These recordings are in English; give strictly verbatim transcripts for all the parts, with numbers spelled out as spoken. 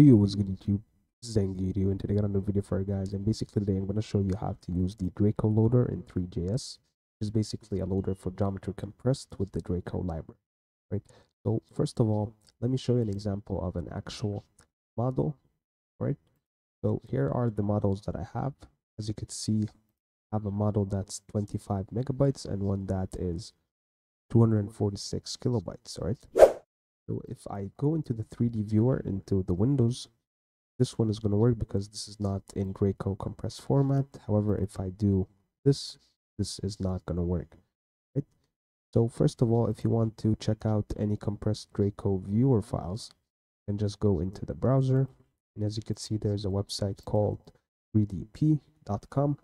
yo yo what's good YouTube, this is Engiri, and today I got another video for you guys. And basically today I'm going to show you how to use the Draco loader in three dot J S, which is basically a loader for geometry compressed with the Draco library, right? So first of all, let me show you an example of an actual model, right? So here are the models that I have. As you can see, I have a model that's twenty-five megabytes and one that is two hundred forty-six kilobytes, right? So if I go into the three D viewer, into the windows, this one is going to work because this is not in Draco compressed format. However, if I do this, this is not going to work, right? So first of all, if you want to check out any compressed Draco viewer files, you can just go into the browser. And as you can see, there's a website called three D P E A dot com.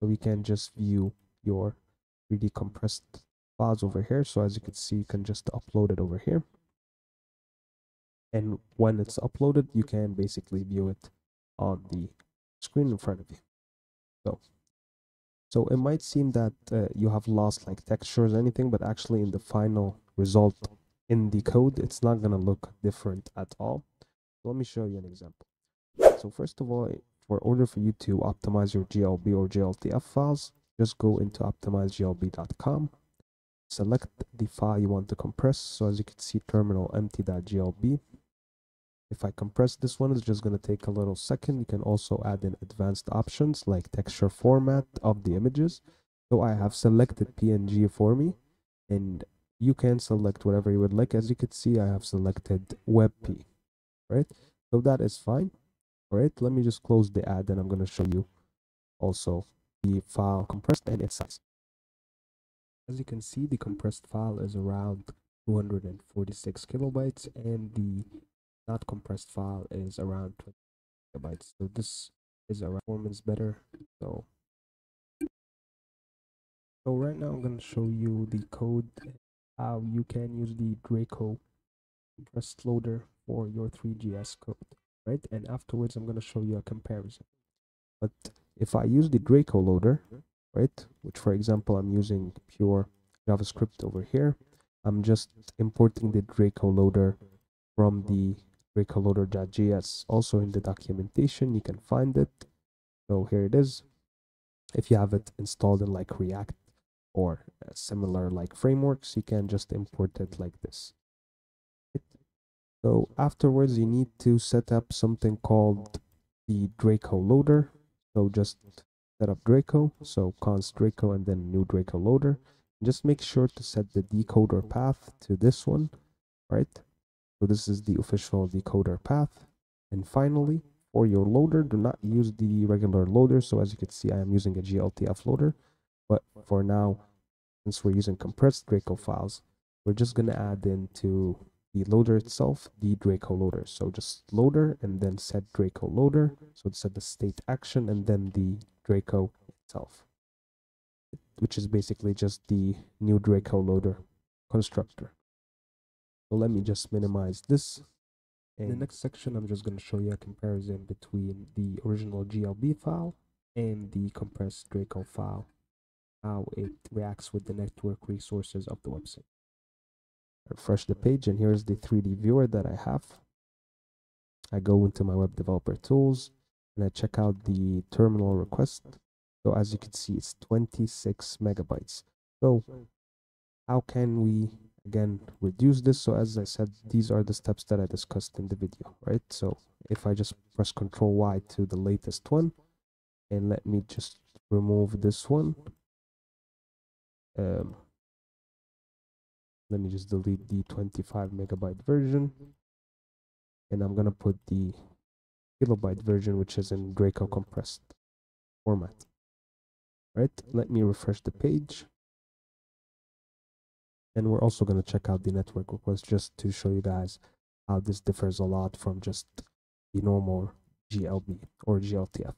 So we can just view your three D compressed files over here. So as you can see, you can just upload it over here. And when it's uploaded, you can basically view it on the screen in front of you. So, so it might seem that uh, you have lost like textures or anything, but actually in the final result in the code, it's not going to look different at all. So let me show you an example. So first of all, in order for you to optimize your G L B or G L T F files, just go into optimize G L B dot com. Select the file you want to compress. So as you can see, terminal empty dot G L B. If I compress this one, it's just going to take a little second. You can also add in advanced options like texture format of the images. So I have selected P N G for me, and you can select whatever you would like. As you can see, I have selected WebP, right? So that is fine. All right, let me just close the ad, and I'm going to show you also the file compressed and its size. As you can see, the compressed file is around two hundred forty-six kilobytes, and the not compressed file is around twenty gigabytes. So this is around performance better. So, so right now I'm going to show you the code, how you can use the Draco compressed loader for your three J S code, right? And afterwards I'm going to show you a comparison. But if I use the Draco loader, right, which for example I'm using pure JavaScript over here, I'm just importing the Draco loader from the Draco Loader dot J S. Also in the documentation you can find it. So here it is, if you have it installed in like React or similar like frameworks, you can just import it like this. So afterwards you need to set up something called the Draco loader. So just set up Draco, so const Draco and then new Draco loader. Just make sure to set the decoder path to this one, right? So this is the official decoder path. And finally, for your loader, do not use the regular loader. So as you can see, I am using a G L T F loader, but for now, since we're using compressed Draco files, we're just going to add into the loader itself the Draco loader. So just loader and then set Draco loader, so set the state action and then the Draco itself, which is basically just the new Draco loader constructor. So let me just minimize this. In the next section, I'm just going to show you a comparison between the original G L B file and the compressed Draco file, how it reacts with the network resources of the website. Refresh the page, and here's the three D viewer that I have. I go into my web developer tools, and I check out the terminal request. So as you can see, it's twenty-six megabytes. So how can we again reduce this? So as I said, these are the steps that I discussed in the video, right? So if I just press Control Y to the latest one, and let me just remove this one. Um, let me just delete the twenty-five megabyte version, and I'm gonna put the kilobyte version, which is in Draco compressed format. Right, let me refresh the page, and we're also going to check out the network request just to show you guys how this differs a lot from just the normal G L B or G L T F.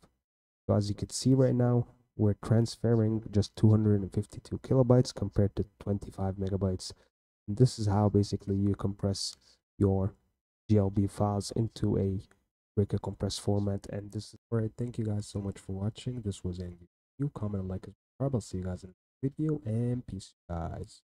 So as you can see right now, we're transferring just two hundred fifty-two kilobytes compared to twenty-five megabytes. And this is how basically you compress your G L B files into a Draco compressed format. And this is all right. Thank you guys so much for watching. This was Engiri. You comment and like and subscribe. I'll see you guys in the next video, and peace guys.